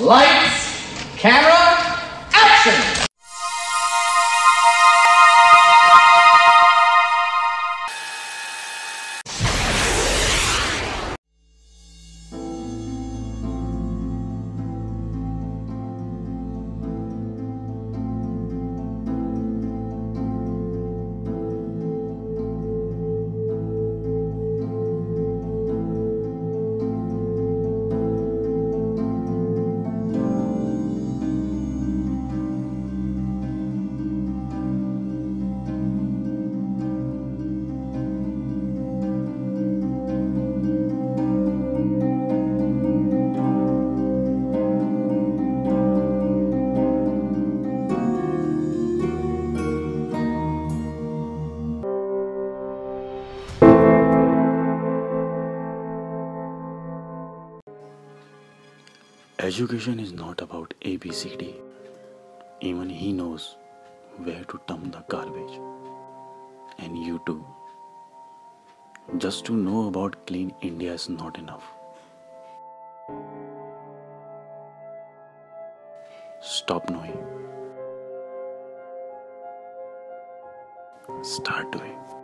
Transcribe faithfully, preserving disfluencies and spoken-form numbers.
Lights, camera, action! Education is not about A B C D. Even he knows where to dump the garbage. And you too. Just to know about clean India is not enough. Stop knowing. Start doing.